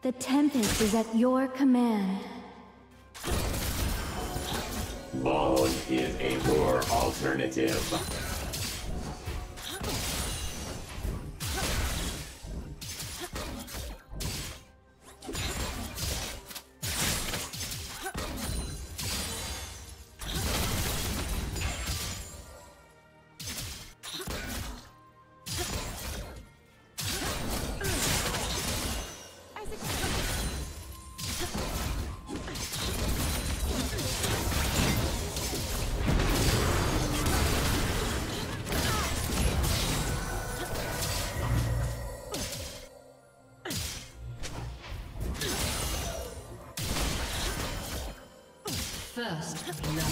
The Tempest is at your command. Bone is a poor alternative. First blood.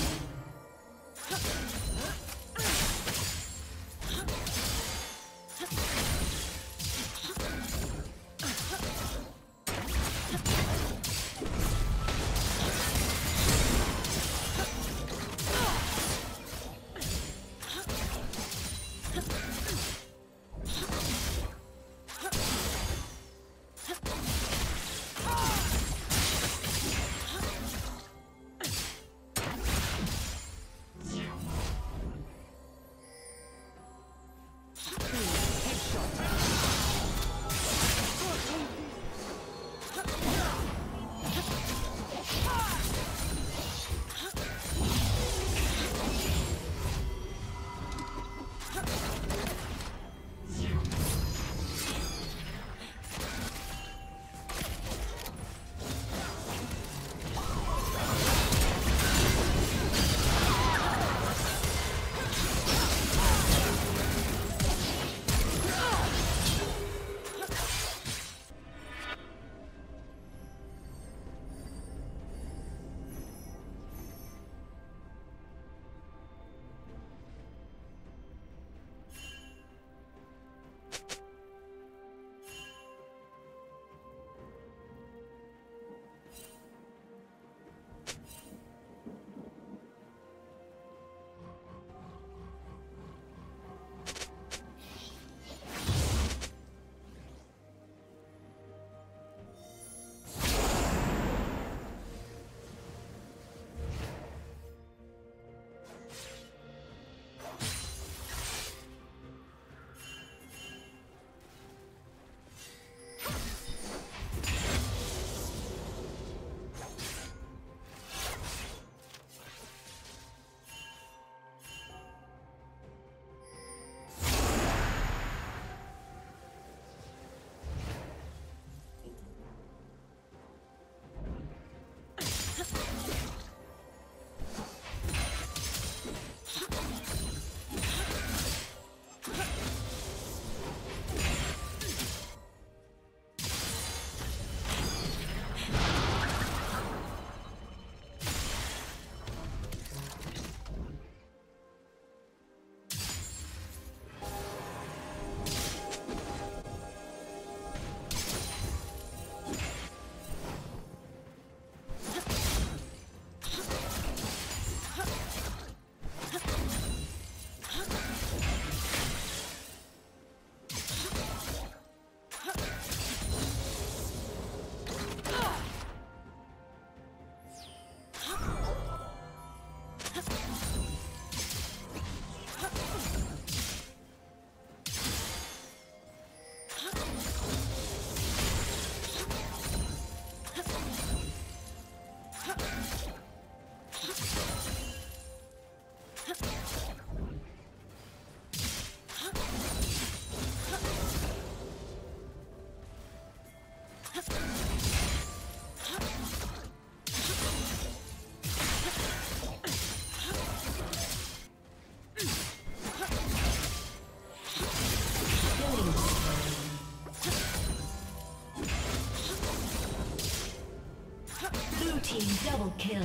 Double kill.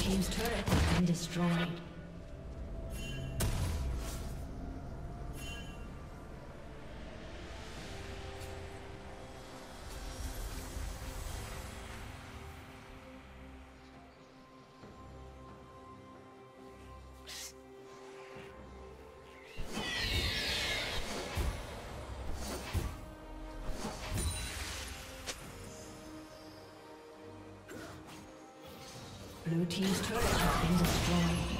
Team's turret has been destroyed. Blue team's turret has been destroyed.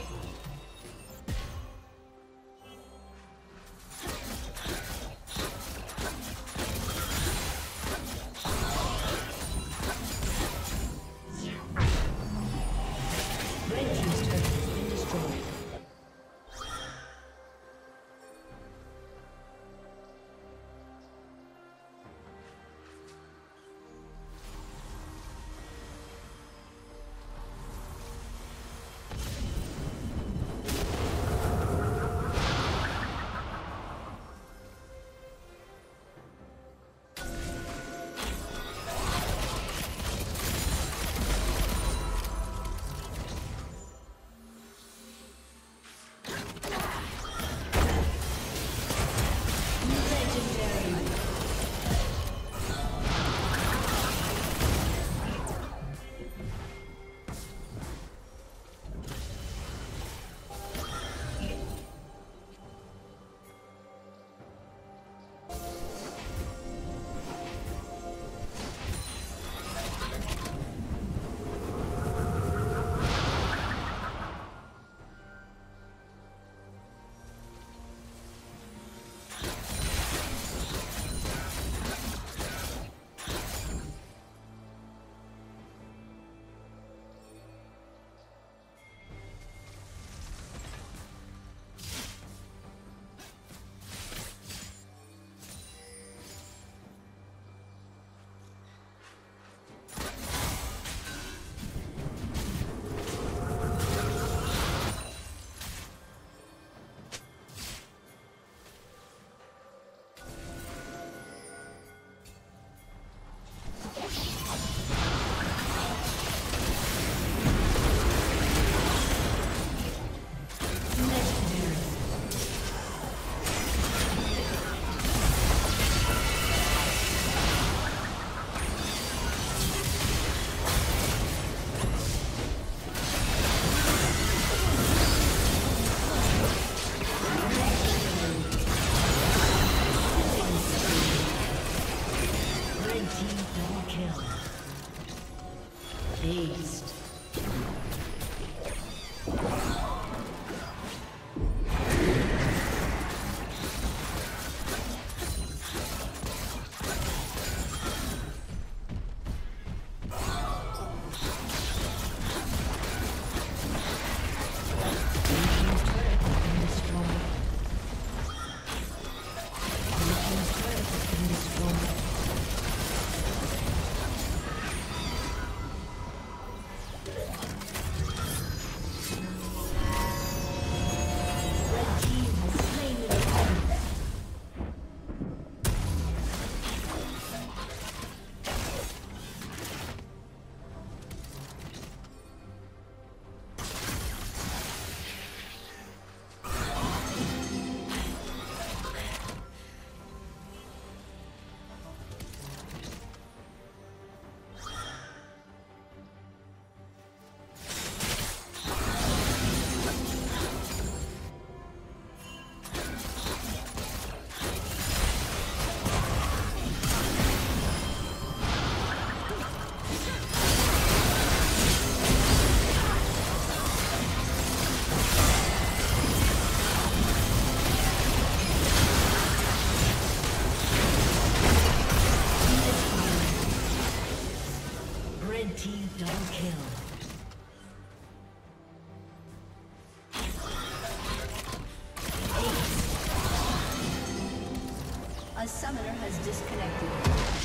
A summoner has disconnected.